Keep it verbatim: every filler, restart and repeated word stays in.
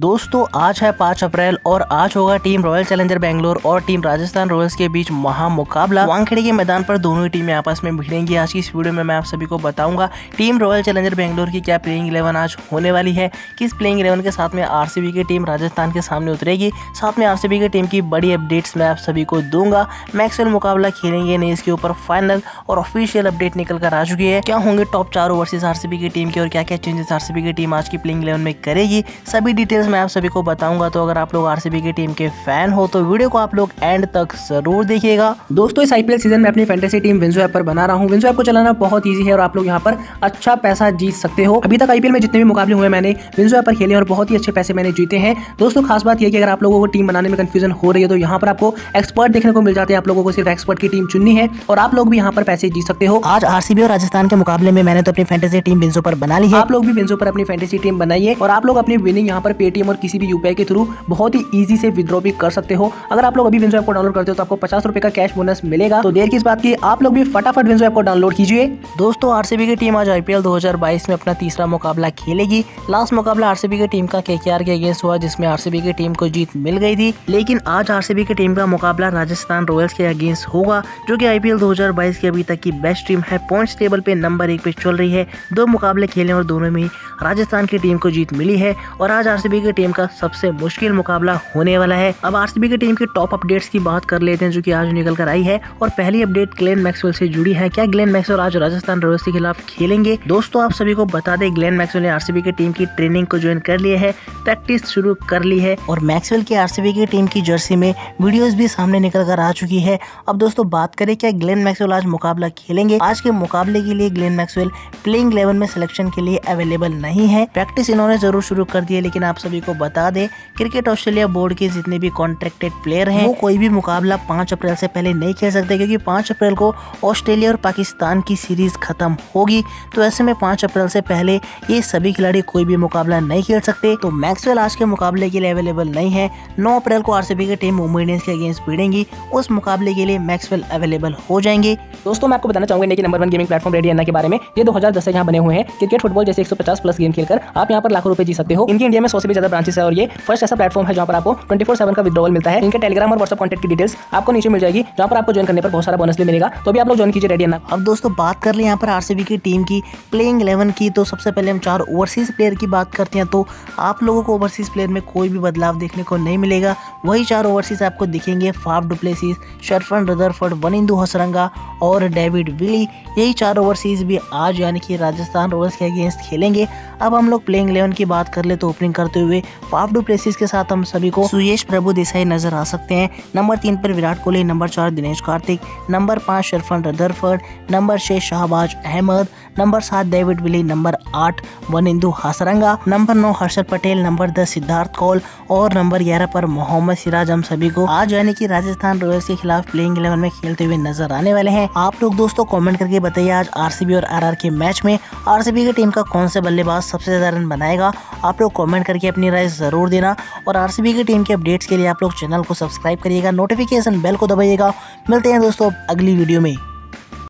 दोस्तों आज है पाँच अप्रैल और आज होगा टीम रॉयल चैलेंजर बैंगलोर और टीम राजस्थान रॉयल्स के बीच महामुकाबला। वानखेड़े के मैदान पर दोनों ही टीमें आपस में भिड़ेंगी। आज की इस वीडियो में मैं आप सभी को बताऊंगा टीम रॉयल चैलेंजर बैंगलोर की क्या प्लेइंग इलेवन आज होने वाली है, किस प्लेइंग इलेवन के साथ में आरसीबी की टीम राजस्थान के सामने उतरेगी। साथ में आरसीबी की टीम की बड़ी अपडेट्स मैं आप सभी को दूंगा। मैक्सवेल मुकाबला खेलेंगे नहीं, इसके ऊपर फाइनल और ऑफिशियल अपडेट निकल कर आ चुकी है। क्या होंगे टॉप चार ओवरसीज आरसीबी की टीम के और क्या क्या चेंजेस आरसीबी की टीम आज की प्लेइंग इलेवन में करेगी, सभी डिटेल मैं आप सभी को बताऊंगा। तो अगर आप लोग आरसीबी की टीम के फैन हो तो वीडियो को आप लोग एंड तक जरूर देखिएगा। दोस्तों इस आईपीएल सीजन में अपनी फैंटेसी टीम विंजो ऐप पर बना रहा हूं। विंजो ऐप को चलाना बहुत इजी है और आप लोग यहां पर अच्छा पैसा जीत सकते हो। अभी तक आईपीएल में जितने भी मुकाबले हुए मैंने विंजो ऐप पर खेले और बहुत ही अच्छे पैसे मैंने जीते हैं। दोस्तों खास बात यह कि अगर आप लोगों को टीम बनाने में कंफ्यूजन हो रही है तो यहाँ पर आपको एक्सपर्ट देखने को मिल जाते हैं। आप लोगों को सिर्फ एक्सपर्ट की टीम चुननी है और आप लोग भी यहाँ पर पैसे जीत सकते हो। आज आरसीबी और राजस्थान के मुकाबले में मैंने तो अपनी फैंटेसी टीम विंजो पर बना ली है। आप लोग भी विंजो पर अपनी फैंटेसी टीम बनाइए और आप लोग अपनी विनिंग यहाँ पर पेटीएम और किसी भी यूपीआई के थ्रू बहुत ही इजी से विद्रॉ भी कर सकते हो। अगर आप लोग अभी विंजो ऐप को डाउनलोड करते हो तो आपको पचास रुपए का कैश बोनस मिलेगा। तो देर किस बात की, आप लोग भी फटाफट विंजो ऐप को डाउनलोड कीजिए। दोस्तों आरसीबी की टीम आज आईपीएल दो हज़ार बाईस में अपना तीसरा मुकाबला खेलेगी। लास्ट मुकाबला आरसीबी की टीम का केकेआर के अगेंस्ट हुआ जिसमें आरसीबी की टीम को जीत मिल गई थी। लेकिन आज आरसीबी की टीम का मुकाबला राजस्थान रॉयल्स के अगेंस्ट होगा जो की आईपीएल दो हज़ार बाईस की अभी तक की बेस्ट टीम है। पॉइंट्स टेबल पे नंबर एक पे चल रही है। दो मुकाबले खेले और दोनों में राजस्थान की टीम को जीत मिली है और आज आरसीबी की टीम का सबसे मुश्किल मुकाबला होने वाला है। अब आरसीबी की टीम के टॉप अपडेट्स की बात कर लेते हैं जो कि आज निकल कर आई है। और पहली अपडेट ग्लेन मैक्सवेल से जुड़ी है। क्या ग्लेन मैक्सवेल आज राजस्थान रॉयल्स के खिलाफ खेलेंगे? दोस्तों आप सभी को बता दें ग्लेन मैक्सवेल ने आरसीबी की टीम की ट्रेनिंग को ज्वाइन कर लिया है, प्रैक्टिस शुरू कर ली है और मैक्सवेल की आरसीबी की टीम की जर्सी में वीडियोज भी सामने निकल कर आ चुकी है। अब दोस्तों बात करें क्या ग्लेन मैक्सवेल आज मुकाबला खेलेंगे। आज के मुकाबले के लिए ग्लेन मैक्सवेल प्लेइंग इलेवन में सिलेक्शन के लिए अवेलेबल नहीं है। प्रैक्टिस इन्होंने जरूर शुरू कर दी है लेकिन आप सभी को बता दें क्रिकेट ऑस्ट्रेलिया बोर्ड के जितने भी कॉन्ट्रैक्टेड प्लेयर हैं वो कोई भी मुकाबला पाँच अप्रैल से पहले नहीं खेल सकते क्योंकि पाँच अप्रैल को ऑस्ट्रेलिया और पाकिस्तान की सीरीज खत्म होगी। तो ऐसे में पाँच अप्रैल से पहले ये सभी खिलाड़ी कोई भी मुकाबला नहीं खेल सकते। तो मैक्सवेल आज के मुकाबले के लिए अवेलेबल नहीं है। नौ अप्रैल को आरसीबी की टीम मुंबई इंडियंस के अगेंस्ट भिड़ेंगी, उस मुकाबले के लिए मैक्सवेल अवेलेबल हो जाएंगे। दोस्तों मैं आपको बताना चाहूंगा इंडिया के number one gaming platform Reddy Anna के बारे में। ये दो हज़ार दस से यहाँ बने हुए हैं। क्रिकेट फुटबॉल जैसे एक सौ पचास प्लस गेम खेलकर आप यहाँ पर लाखों रुपए जीत सकते हो। इनकी इंडिया में सौ से भी ज्यादा ब्रांचेस है और ये फर्स्ट ऐसा प्लेटफॉर्म है जहाँ पर आपको ट्वेंटी फोर सेवन का विद्रॉवल मिलता है। इनके टेलीग्राम और व्हाट्सएप कॉन्टेक्ट की डिटेल्स आपको नीचे मिल जाएगी जहाँ पर आपको ज्वाइन करने पर बहुत सारा बोनस भी मिलेगा। तो भी आप लोग ज्वाइन कीजिए रेडी अन्ना। अब दोस्तों बात कर ले यहाँ पर आरसीबी की टीम की प्लेइंग इलेवन की, तो सबसे पहले हम चार ओवरसीज प्लेयर की बात करते हैं। तो आप लोगों को ओवरसीज प्लेयर में कोई भी बदलाव देखने को नहीं मिलेगा। वही चार ओवरसीज आपको दिखेंगे Faf du Plessis, Sherfane Rutherford, Wanindu Hasaranga और डेविड विली। यही चार ओवरसीज भी आज यानी कि राजस्थान रॉयल्स के अगेंस्ट खेलेंगे। अब हम लोग प्लेइंग इलेवन की बात कर ले तो ओपनिंग करते हुए फाफ डु प्लेसिस के साथ हम सभी को सुयेश प्रभुदेसाई नजर आ सकते हैं। नंबर तीन पर विराट कोहली, नंबर चार दिनेश कार्तिक, नंबर पाँच शरफन रदरफोर्ड, नंबर छः शाहबाज अहमद, नंबर सात डेविड विली, नंबर आठ वनिंदू हासरंगा, नंबर नौ हर्षल पटेल, नंबर दस सिद्धार्थ कौल और नंबर ग्यारह पर मोहम्मद सिराज हम सभी को आज यानी कि राजस्थान रॉयल्स के खिलाफ प्लेइंग इलेवन में खेलते हुए नजर आने वाले हैं। आप लोग दोस्तों कमेंट करके बताइए आज आरसीबी और आरआर के मैच में आरसीबी की टीम का कौन सा बल्लेबाज सबसे ज्यादा रन बनाएगा। आप लोग कमेंट करके अपनी राय जरूर देना और आरसीबी की टीम के अपडेट्स के लिए आप लोग चैनल को सब्सक्राइब करिएगा, नोटिफिकेशन बेल को दबाइएगा। मिलते हैं दोस्तों अगली वीडियो में।